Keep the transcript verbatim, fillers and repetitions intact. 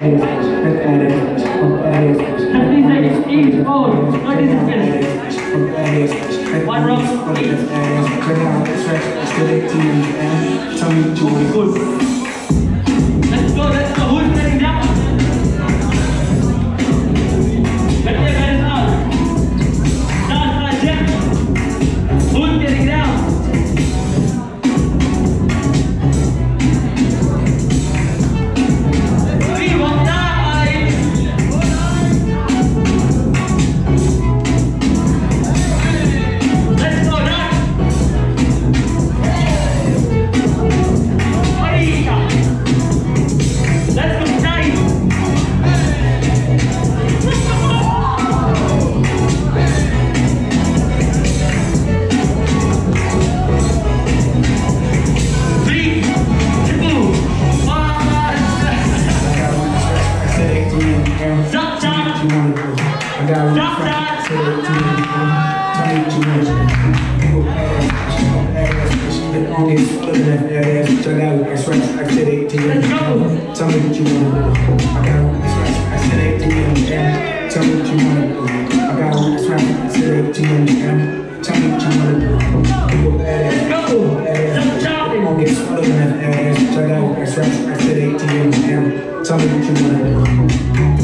One round, eight. Good. Tell me what you want to do.